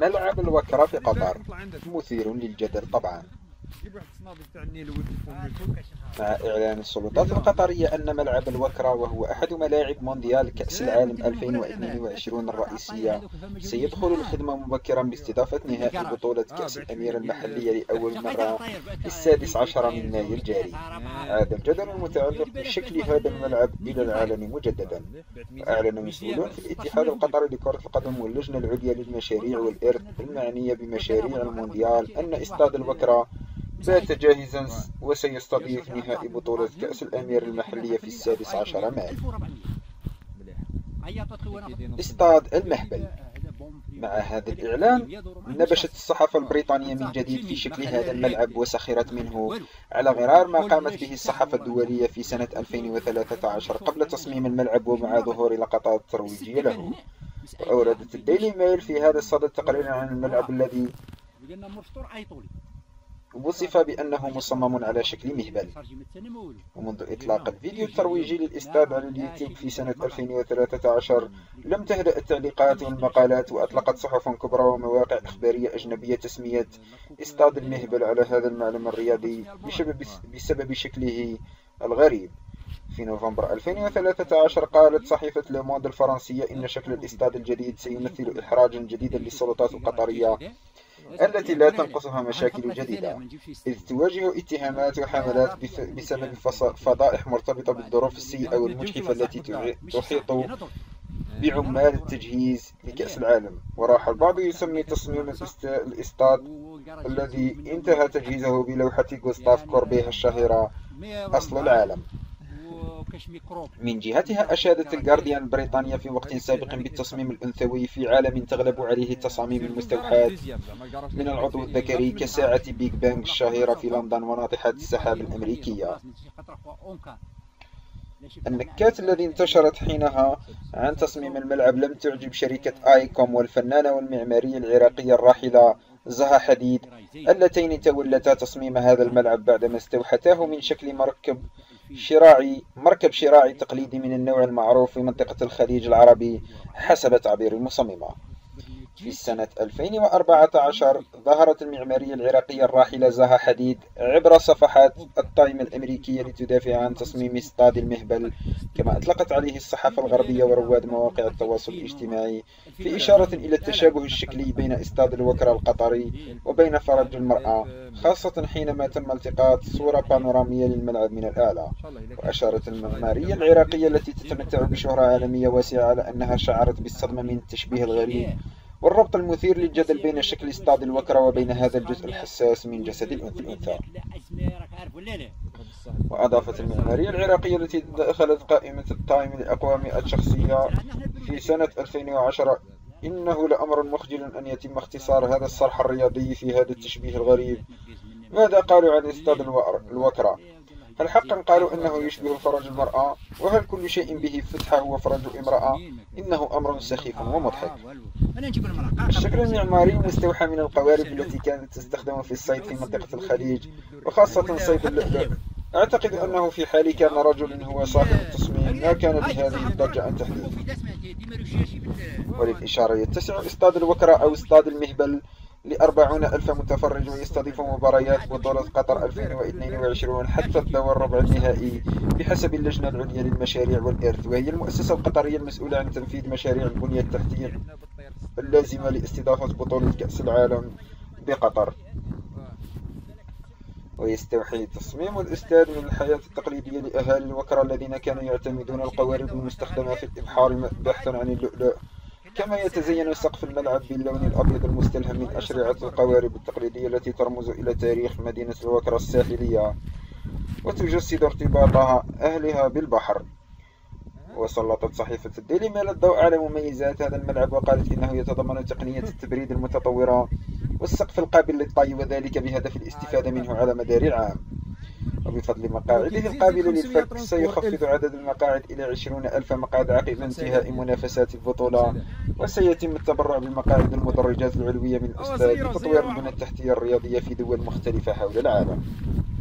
ملعب الوكرة في قطر مثير للجدل طبعا، مع إعلان السلطات القطرية أن ملعب الوكرة وهو أحد ملاعب مونديال كأس العالم 2022 الرئيسية سيدخل الخدمة مبكرا باستضافة نهائي بطولة كأس الأمير المحلية لأول مرة في 16 من مايو الجاري. عاد الجدل المتعلق بشكل هذا الملعب إلى العالم مجددا، وأعلن مسؤولون في الاتحاد القطري لكرة القدم واللجنة العليا للمشاريع والإرث المعنية بمشاريع المونديال أن استاد الوكرة بات جاهزا وسيستضيف نهائي بطولة كأس الأمير المحلية في 16 مايو. استاد المهبل، مع هذا الإعلان نبشت الصحافة البريطانية من جديد في شكل هذا الملعب وسخرت منه، على غرار ما قامت به الصحافة الدولية في سنة 2013 قبل تصميم الملعب ومع ظهور لقطات ترويجية له. وأوردت الديلي ميل في هذا الصدد تقريرا عن الملعب الذي وصف بأنه مصمم على شكل مهبل. ومنذ إطلاق الفيديو الترويجي للإستاد على اليوتيوب في سنة 2013 لم تهدأ التعليقات والمقالات، وأطلقت صحف كبرى ومواقع إخبارية أجنبية تسمية استاد المهبل على هذا المعلم الرياضي بسبب شكله الغريب. في نوفمبر 2013 قالت صحيفة لو موند الفرنسية إن شكل الإستاد الجديد سيمثل إحراجا جديدا للسلطات القطرية التي لا تنقصها مشاكل جديدة، إذ تواجه اتهامات وحملات بسبب فضائح مرتبطة بالظروف السيئة والمجحفة التي تحيط بعمال التجهيز لكأس العالم. وراح البعض يسمي تصميم الاستاد الذي انتهى تجهيزه بلوحة غوستاف كوربيه الشهيرة أصل العالم. من جهتها أشادت الجارديان البريطانية في وقت سابق بالتصميم الأنثوي في عالم تغلب عليه تصاميم المستوحاة من العضو الذكري كساعة بيج بانغ الشهيرة في لندن وناطحة السحاب الأمريكية. النكات التي انتشرت حينها عن تصميم الملعب لم تعجب شركة آيكوم والفنانة والمعمارية العراقية الراحلة زها حديد، اللتين تولتا تصميم هذا الملعب بعدما استوحتاه من شكل مركب شراعي تقليدي من النوع المعروف في منطقة الخليج العربي حسب تعبير المصممة. في سنة 2014 ظهرت المعمارية العراقية الراحلة زها حديد عبر صفحات التايم الأمريكية لتدافع عن تصميم استاد المهبل، كما أطلقت عليه الصحافة الغربية ورواد مواقع التواصل الاجتماعي، في إشارة إلى التشابه الشكلي بين استاد الوكرة القطري وبين فرج المرأة، خاصة حينما تم التقاط صورة بانورامية للملعب من الأعلى. وأشارت المعمارية العراقية التي تتمتع بشهرة عالمية واسعة على أنها شعرت بالصدمة من التشبيه الغريب والربط المثير للجدل بين شكل استاد الوكرة وبين هذا الجزء الحساس من جسد الأنثى. وأضافت المعمارية العراقية التي دخلت قائمة التايم لأقوى 100 شخصية في سنة 2010 إنه لأمر مخجل أن يتم اختصار هذا الصرح الرياضي في هذا التشبيه الغريب. ماذا قالوا عن استاد الوكرة؟ هل حقا قالوا أنه يشبه فرج المرأة؟ وهل كل شيء به فتحة هو فرج امرأة؟ إنه أمر سخيف ومضحك. الشكل المعماري مستوحى من القوارب التي كانت تستخدم في الصيد في منطقة الخليج وخاصة صيد اللؤلؤ. أعتقد أنه في حال كان رجل هو صاحب التصميم ما كان بهذه الضجة أن تحدث. وللإشارة يتسع استاد الوكرة أو استاد المهبل ل40,000 متفرج ويستضيف مباريات بطولة قطر 2022 حتى الدور الربع النهائي بحسب اللجنة العليا للمشاريع والإرث، وهي المؤسسة القطرية المسؤولة عن تنفيذ مشاريع البنية التحتية اللازمة لاستضافة بطولة كأس العالم بقطر. ويستوحي تصميم الاستاد من الحياة التقليدية لأهالي الوكرة الذين كانوا يعتمدون القوارب المستخدمة في الإبحار بحثا عن اللؤلؤ، كما يتزين سقف الملعب باللون الأبيض المستلهم من أشرعة القوارب التقليدية التي ترمز إلى تاريخ مدينة الوكرة الساحلية وتجسد ارتباطها أهلها بالبحر. وسلطت صحيفة الديلي ميل الضوء على مميزات هذا الملعب وقالت إنه يتضمن تقنية التبريد المتطورة والسقف القابل للطي، وذلك بهدف الاستفادة منه على مدار العام. وبفضل مقاعده القابلة للفك سيخفض عدد المقاعد إلى 20,000 مقعد عقب انتهاء منافسات البطولة، وسيتم التبرع بمقاعد المدرجات العلوية من الأستاد لتطوير البنى التحتية الرياضية في دول مختلفة حول العالم.